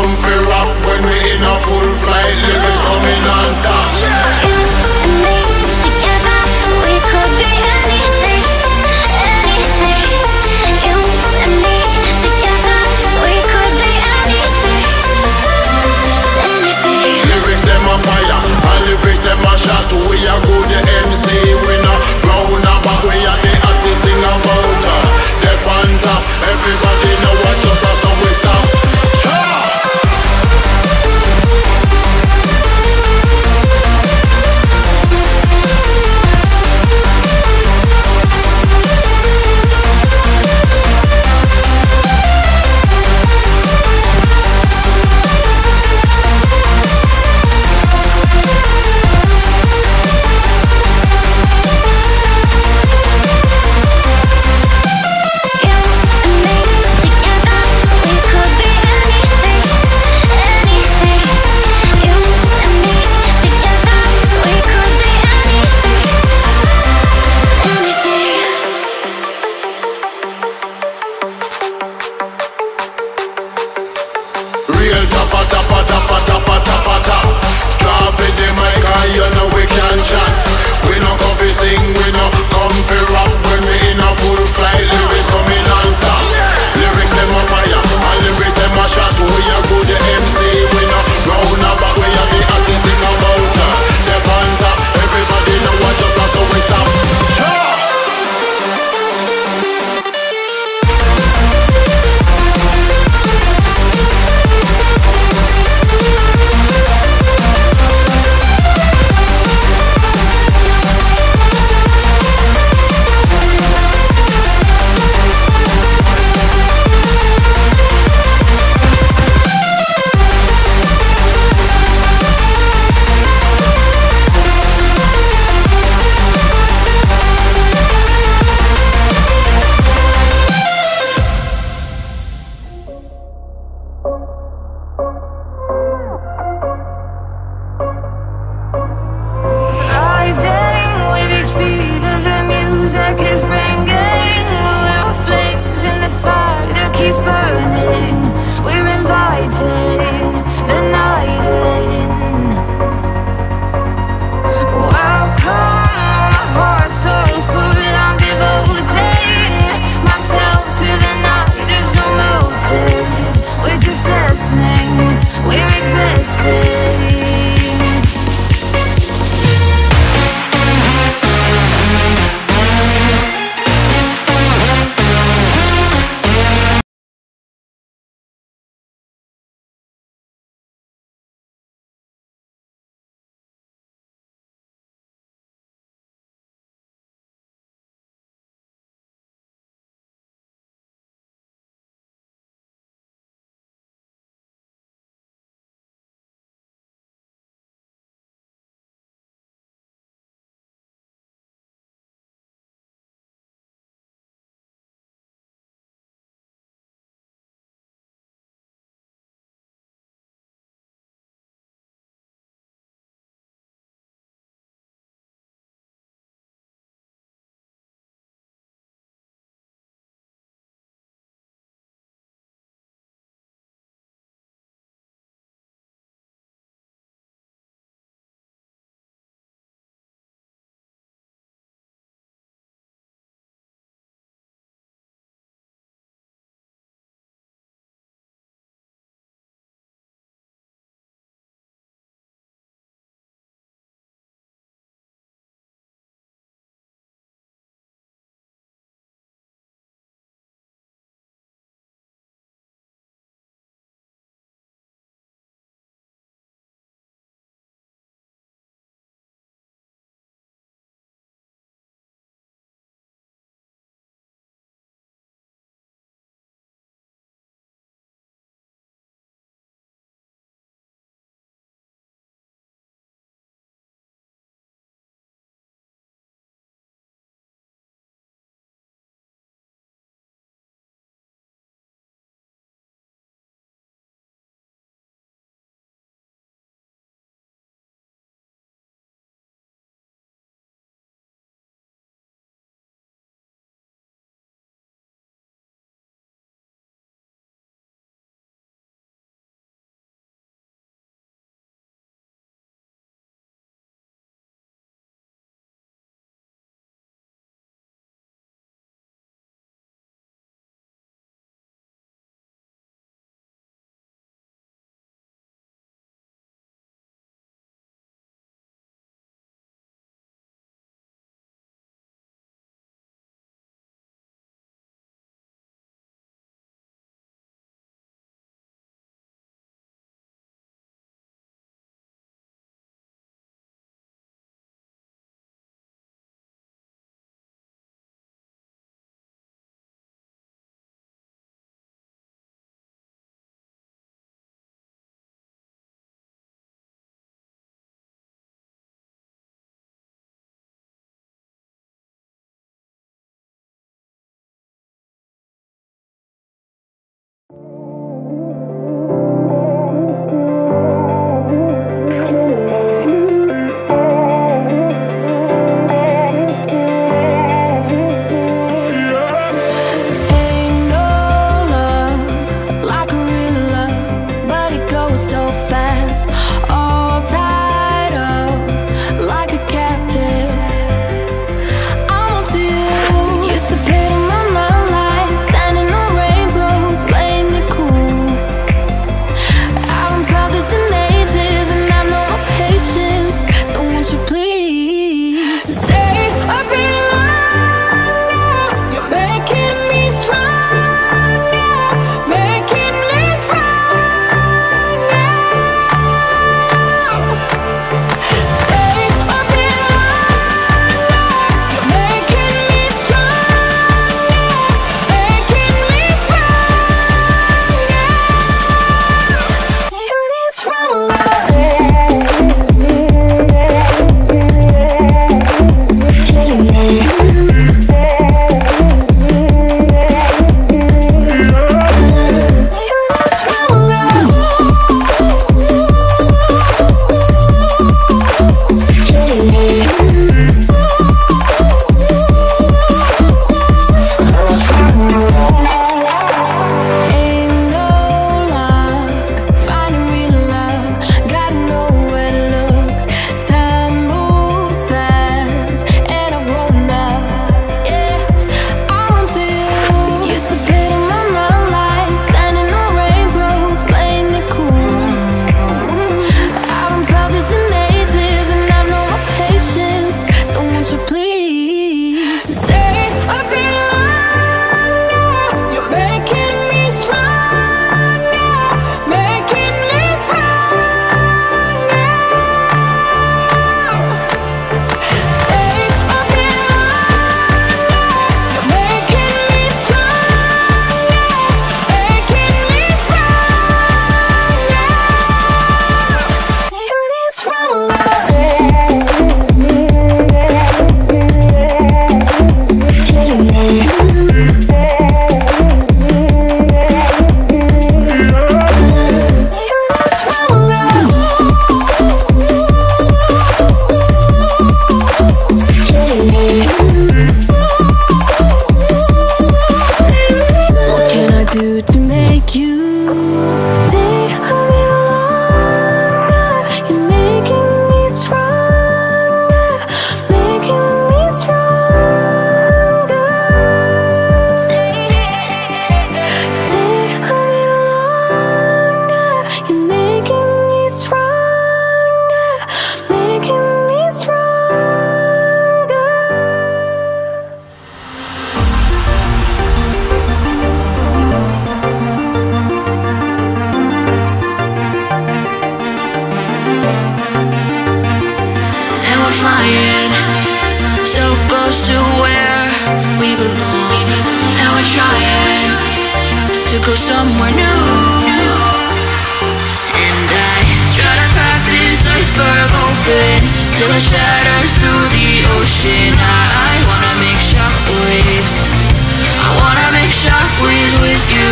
come for rock when we in a full flight. Lyrics coming non-stop. You and me together, we could be anything, anything. You and me together, we could be anything, anything. Lyrics them a fire, and lyrics them a shot. We a good MC, we not blown up, but we are the hottest thing about her. They're on top, everybody know what just us and we stop. Tapa tapa tapa tapa tapa tap. Drop it in my car, you know we can chat. We no come fi sing, we no come fi rap. When we in a full flight, lyrics coming non-stop. Lyrics them a fire, and lyrics them a shot. We a good MC, we no round about. We a the hottest thing about her. They're on top, everybody know what just us so we stop. Yes. And we're trying to go somewhere new. And I try to crack this iceberg open till it shatters through the ocean. I wanna make shockwaves. I wanna make shockwaves with you.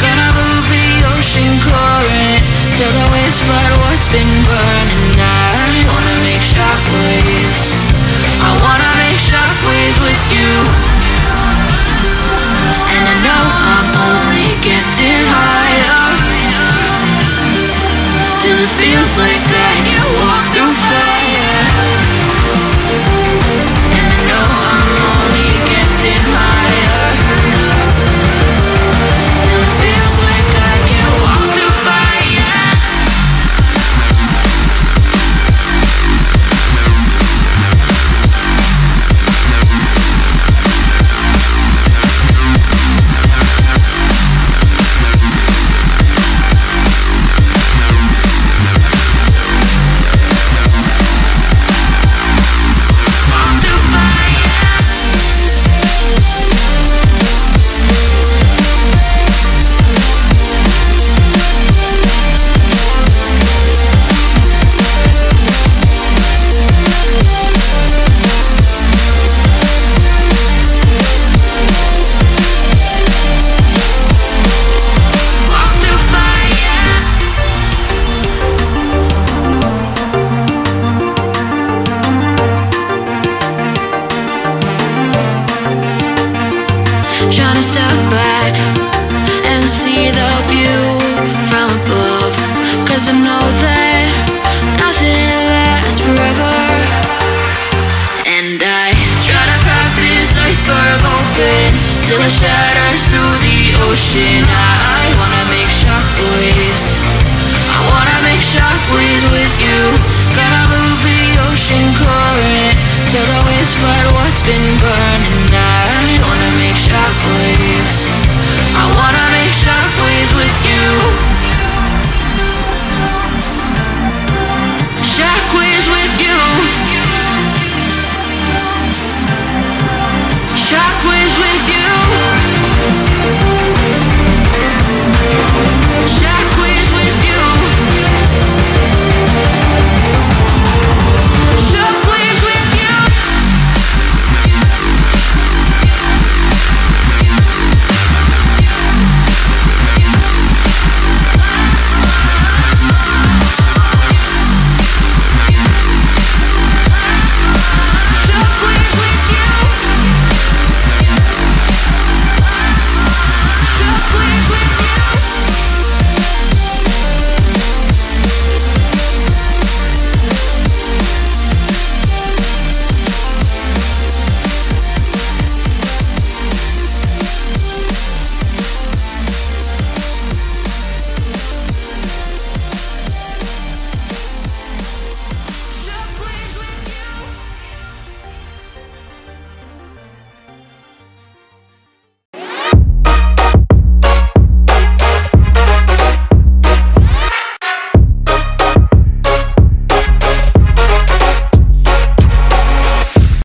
Gonna move the ocean current till the waves flood what's been burning. I wanna make shockwaves. I wanna make shockwaves with you. And I know I'm only getting higher till it feels like I can walk through fire. And I know I'm only getting higher till it feels like I can walk through fire. Trying to step back and see the view from above, cause I know that nothing lasts forever. And I try to crack this iceberg open till it shatters through the ocean. I wanna make shockwaves. I wanna make shockwaves with you. Gonna move the ocean current till the waves flood what's been burned.